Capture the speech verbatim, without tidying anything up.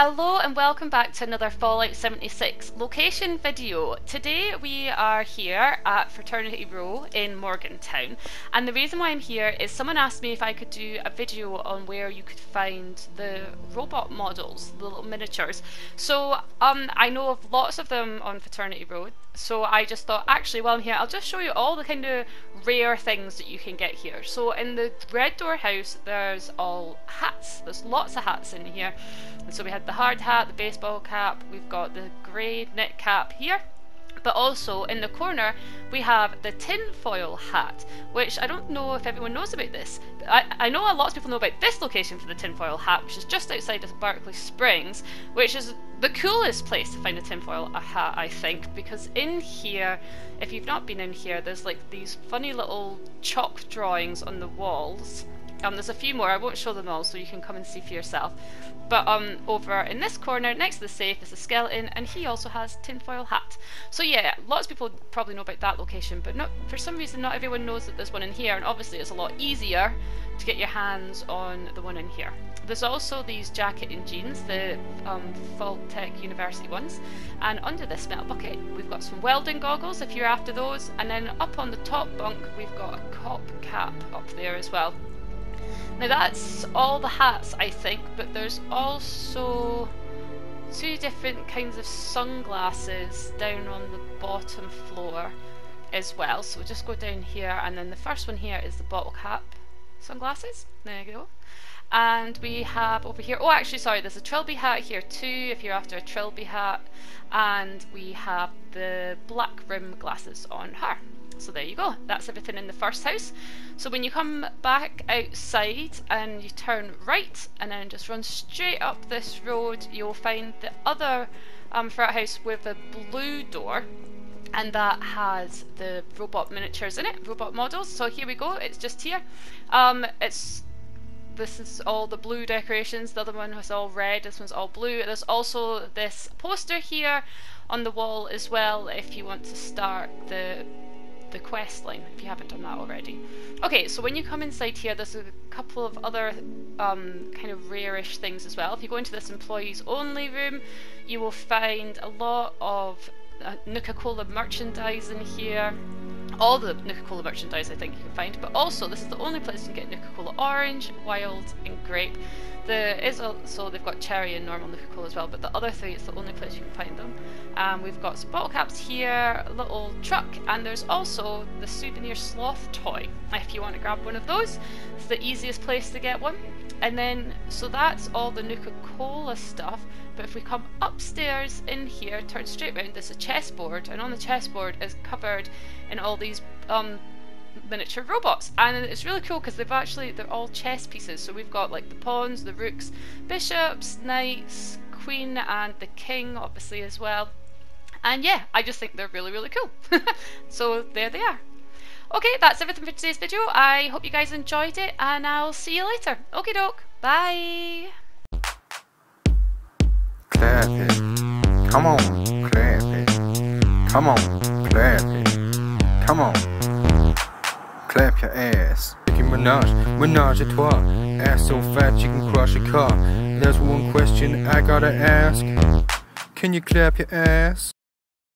Hello and welcome back to another Fallout seventy-six location video. Today we are here at Fraternity Row in Morgantown, and the reason why I'm here is someone asked me if I could do a video on where you could find the robot models, the little miniatures. So um, I know of lots of them on Fraternity Row, so I just thought, actually while I'm here I'll just show you all the kind of rare things that you can get here. So in the Red Door House there's all hats, there's lots of hats in here. And so we had the hard hat, the baseball cap, we've got the grey knit cap here. But also in the corner we have the tinfoil hat, which I don't know if everyone knows about this. I, I know a lot of people know about this location for the tinfoil hat, which is just outside of Berkeley Springs, which is the coolest place to find a tinfoil hat, I think, because in here, if you've not been in here, there's like these funny little chalk drawings on the walls. Um, there's a few more, I won't show them all so you can come and see for yourself. But um, over in this corner, next to the safe, is a skeleton, and he also has tinfoil hat. So yeah, lots of people probably know about that location, but not, for some reason not everyone knows that there's one in here, and obviously it's a lot easier to get your hands on the one in here. There's also these jacket and jeans, the um, Fallout Tech University ones, and under this metal bucket we've got some welding goggles if you're after those, and then up on the top bunk we've got a cop cap up there as well. Now that's all the hats I think, but there's also two different kinds of sunglasses down on the bottom floor as well. So we'll just go down here, and then the first one here is the bottle cap sunglasses, there you go. And we have over here, oh actually sorry, there's a trilby hat here too if you're after a trilby hat, and we have the black rim glasses on her. So there you go, that's everything in the first house. So when you come back outside and you turn right and then just run straight up this road, you'll find the other um, frat house with a blue door, and that has the robot miniatures in it, robot models. So here we go, it's just here. Um, it's This is all the blue decorations, the other one was all red, this one's all blue. There's also this poster here on the wall as well if you want to start the the quest line, if you haven't done that already. Okay, so when you come inside here there's a couple of other um, kind of rare-ish things as well. If you go into this employees only room you will find a lot of uh, Nuka-Cola merchandise in here. All the Nuka-Cola merchandise I think you can find, but also this is the only place you can get Nuka-Cola orange, wild and grape. There is also, they've got cherry and normal Nuka-Cola as well, but the other three, it's the only place you can find them. Um, we've got some bottle caps here, a little truck, and there's also the souvenir sloth toy if you want to grab one of those. It's the easiest place to get one. And then, so that's all the Nuka-Cola stuff, but if we come upstairs in here, turn straight round, there's a chessboard, and on the chessboard is covered in all these um, miniature robots, and it's really cool because they've actually, they're all chess pieces, so we've got like the pawns, the rooks, bishops, knights, queen and the king obviously as well, and yeah, I just think they're really really cool. So there they are. Okay, that's everything for today's video. I hope you guys enjoyed it, and I'll see you later. Okie doke, bye! Clap it. Come on, clap it. Come on, clap it. Come on. Clap your ass. Nicki Minaj, Menage a trois. Ass so fat you can crush a car. There's one question I gotta ask. Can you clap your ass?